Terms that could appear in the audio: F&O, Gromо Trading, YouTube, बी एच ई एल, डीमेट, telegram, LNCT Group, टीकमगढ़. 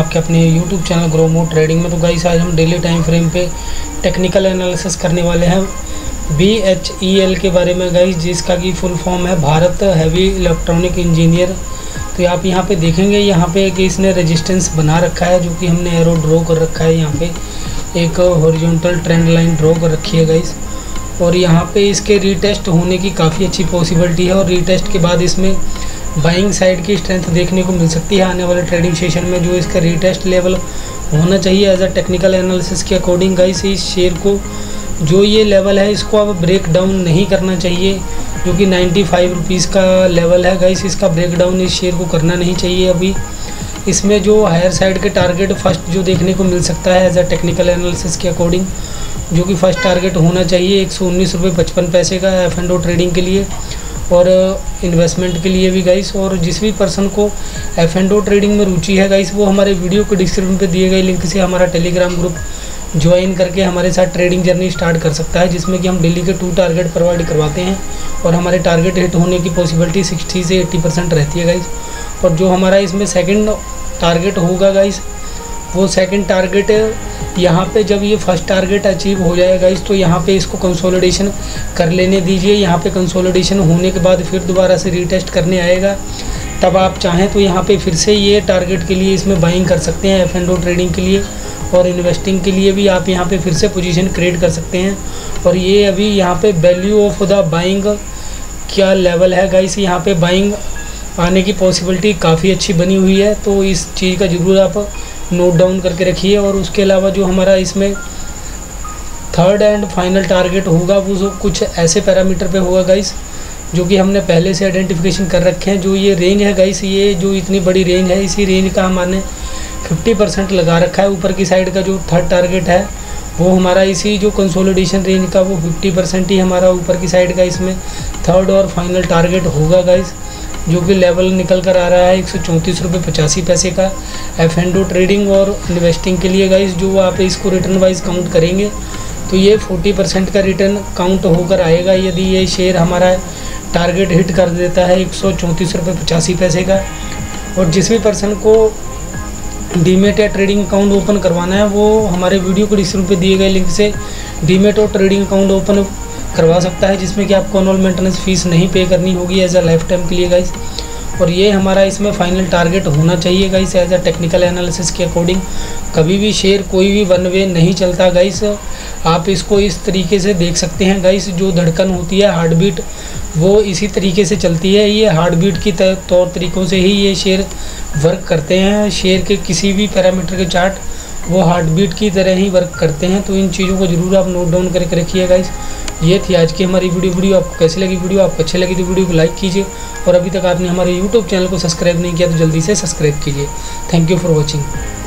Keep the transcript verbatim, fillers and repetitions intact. आपके अपने YouTube channel Gromo trading में। तो गाइस आज हम डेली टाइम फ्रेम पे टेक्निकल एनालिसिस करने वाले हैं बी एच ई एल के बारे में गाइस, जिसका कि फुल फॉर्म है भारत हैवी इलेक्ट्रॉनिक इंजीनियर। तो आप यहाँ पे देखेंगे यहाँ पे कि इसने रेजिस्टेंस बना रखा है जो कि हमने एरो ड्रॉ कर रखा है, यहाँ पे एक हॉरिजॉन्टल ट्रेंड लाइन ड्रॉ कर रखी है गाइस। और यहाँ पे इसके रीटेस्ट होने की काफ़ी अच्छी पॉसिबिलिटी है और रीटेस्ट के बाद इसमें बाइंग साइड की स्ट्रेंथ देखने को मिल सकती है आने वाले ट्रेडिंग सेशन में, जो इसका रीटेस्ट लेवल होना चाहिए एज अ टेक्निकल एनालिसिस के अकॉर्डिंग। गाइस इस शेयर को जो ये लेवल है इसको अब ब्रेक डाउन नहीं करना चाहिए, जो कि नाइन्टी फाइव रुपीज़ का लेवल है गाइस। इसका ब्रेक डाउन इस शेयर को करना नहीं चाहिए अभी। इसमें जो हायर साइड के टारगेट फर्स्ट जो देखने को मिल सकता है एज अ टेक्निकल एनालिसिस के अकॉर्डिंग, जो कि फर्स्ट टारगेट होना चाहिए एक सौ उन्नीस रुपये पचपन पैसे का एफ एंड ओ ट्रेडिंग के लिए और इन्वेस्टमेंट के लिए भी गाइस। और जिस भी पर्सन को एफ एंड ओ ट्रेडिंग में रुचि है गाइस, वो हमारे वीडियो के डिस्क्रिप्शन पे दिए गए लिंक से हमारा टेलीग्राम ग्रुप ज्वाइन करके हमारे साथ ट्रेडिंग जर्नी स्टार्ट कर सकता है, जिसमें कि हम डेली के टू टारगेट प्रोवाइड करवाते हैं और हमारे टारगेट हिट होने की पॉसिबिलिटी सिक्सटी से एट्टी परसेंट रहती है गाइस। और जो हमारा इसमें सेकेंड टारगेट होगा गाइस, वो सेकेंड टारगेट यहाँ पे जब ये फर्स्ट टारगेट अचीव हो जाएगा इस, तो यहाँ पे इसको कंसोलिडेशन कर लेने दीजिए। यहाँ पे कंसोलिडेशन होने के बाद फिर दोबारा से रीटेस्ट करने आएगा, तब आप चाहें तो यहाँ पे फिर से ये टारगेट के लिए इसमें बाइंग कर सकते हैं एफ एंड ओ ट्रेडिंग के लिए और इन्वेस्टिंग के लिए भी आप यहाँ पे फिर से पोजीशन क्रिएट कर सकते हैं। और ये अभी यहाँ पर वैल्यू ऑफ द बाइंग क्या लेवल है गाइस, यहाँ पर बाइंग आने की पॉसिबिलिटी काफ़ी अच्छी बनी हुई है, तो इस चीज़ का ज़रूर आप नोट डाउन करके रखिए। और उसके अलावा जो हमारा इसमें थर्ड एंड फाइनल टारगेट होगा वो जो कुछ ऐसे पैरामीटर पे होगा गाइस, जो कि हमने पहले से आइडेंटिफिकेशन कर रखे हैं। जो ये रेंज है गाइस, ये जो इतनी बड़ी रेंज है, इसी रेंज का हमने फिफ्टी परसेंट लगा रखा है। ऊपर की साइड का जो थर्ड टारगेट है वो हमारा इसी जो कंसोलिडेशन रेंज का वो फिफ्टी परसेंट ही हमारा ऊपर की साइड का इसमें थर्ड और फाइनल टारगेट होगा गाइस, जो कि लेवल निकल कर आ रहा है एक सौ चौंतीस रुपये पचासी पैसे का एफ एंड ओ ट्रेडिंग और इन्वेस्टिंग के लिए गाइस। जो आप इसको रिटर्न वाइज काउंट करेंगे तो ये चालीस परसेंट का रिटर्न काउंट होकर आएगा यदि ये शेयर हमारा टारगेट हिट कर देता है एक सौ चौंतीस रुपये पचासी पैसे का। और जिस भी पर्सन को डीमेट या ट्रेडिंग अकाउंट ओपन करवाना है वो हमारे वीडियो को डिस्क्रिप्शन पे दिए गए लिंक से डीमेट और ट्रेडिंग अकाउंट ओपन करवा सकता है, जिसमें कि आपको एनुअल मेंटेनेंस फीस नहीं पे करनी होगी एज अ लाइफ टाइम के लिए गाइस। और ये हमारा इसमें फाइनल टारगेट होना चाहिए guys as a technical analysis के अकॉर्डिंग। कभी भी शेयर कोई भी वन वे नहीं चलता गाइस, आप इसको इस तरीके से देख सकते हैं गाइस। जो धड़कन होती है हार्ट बीट, वो इसी तरीके से चलती है। ये हार्ट बीट की तौर तरीक़ों से ही ये शेयर वर्क करते हैं। शेयर के किसी भी पैरामीटर के चार्ट वो हार्ट बीट की तरह ही वर्क करते हैं, तो इन चीज़ों को ज़रूर आप नोट डाउन करके रखिए गाइस। ये थी आज की हमारी वीडियो वीडियो आपको कैसी लगी? वीडियो आपको अच्छी लगी तो वीडियो को लाइक कीजिए और अभी तक आपने हमारे यूट्यूब चैनल को सब्सक्राइब नहीं किया तो जल्दी से सब्सक्राइब कीजिए। Thank you for watching.